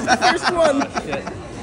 First one.